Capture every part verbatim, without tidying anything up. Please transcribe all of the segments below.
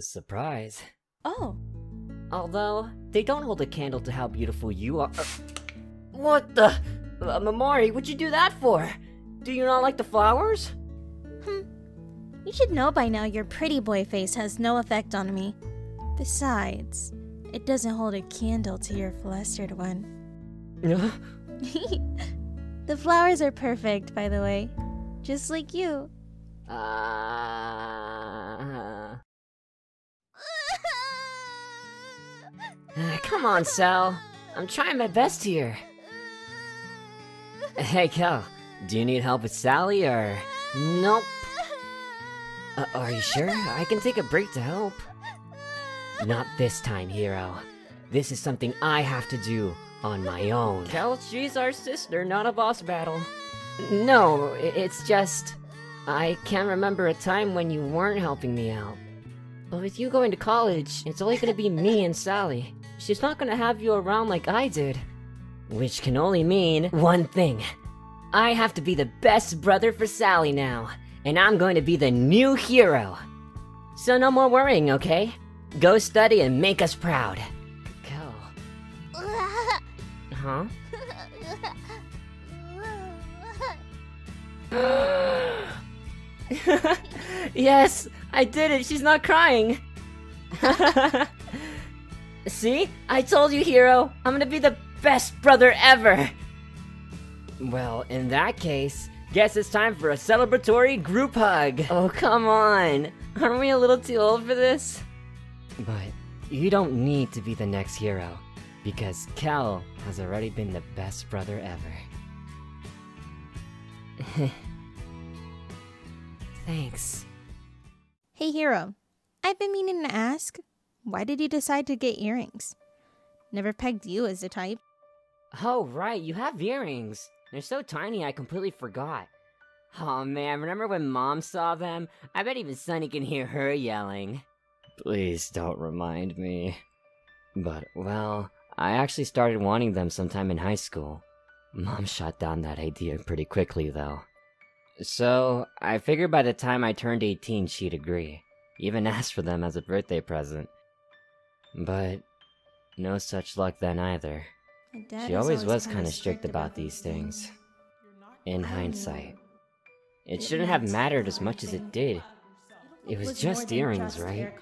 Surprise. Oh. Although, they don't hold a candle to how beautiful you are. What the? Uh, Mamari, what'd you do that for? Do you not like the flowers? Hmm. You should know by now your pretty boy face has no effect on me. Besides, it doesn't hold a candle to your flustered one. The flowers are perfect, by the way. Just like you. Uh... Come on, Sal. I'm trying my best here. Hey, Kel. Do you need help with Sally, or...? Nope. Uh, are you sure? I can take a break to help. Not this time, Hero. This is something I have to do on my own. Kel, she's our sister, not a boss battle. No, it's just... I can't remember a time when you weren't helping me out. But with you going to college, it's only gonna be me and Sally. She's not gonna have you around like I did. Which can only mean one thing. I have to be the best brother for Sally now. And I'm going to be the new hero. So no more worrying, okay? Go study and make us proud. Go. Huh? Yes, I did it. She's not crying. See? I told you, Hero. I'm gonna be the best brother ever. Well, in that case, guess it's time for a celebratory group hug. Oh, come on. Aren't we a little too old for this? But you don't need to be the next hero, because Kel has already been the best brother ever. Thanks. Hey, Hero. I've been meaning to ask, why did you decide to get earrings? Never pegged you as the type. Oh, right. You have earrings. They're so tiny, I completely forgot. Oh, man. Remember when Mom saw them? I bet even Sunny can hear her yelling. Please don't remind me. But, well, I actually started wanting them sometime in high school. Mom shot down that idea pretty quickly, though. So, I figured by the time I turned eighteen, she'd agree. Even asked for them as a birthday present. But, no such luck then either. She always was kind of strict about these things. In hindsight. It shouldn't have mattered as much as it did. It was just earrings, right?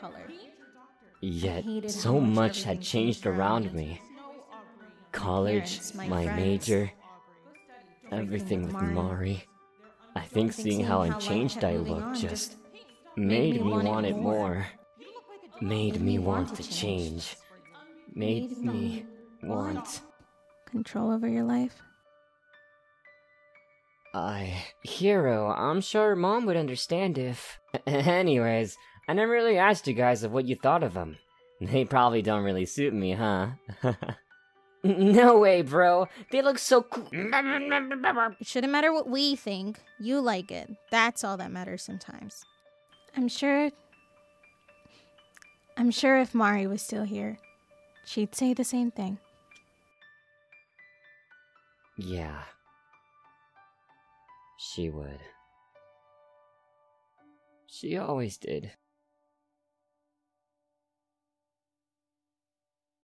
Yet, so much had changed around me. College, my major, everything with Mari. I think seeing how unchanged I looked just made me want it more. Made me want to change. Made me want... control over your life? I... Hero, I'm sure Mom would understand if... Anyways, I never really asked you guys of what you thought of them. They probably don't really suit me, huh? No way, bro. They look so cool. It shouldn't matter what we think. You like it. That's all that matters sometimes. I'm sure... I'm sure if Mari was still here, she'd say the same thing. Yeah. She would. She always did.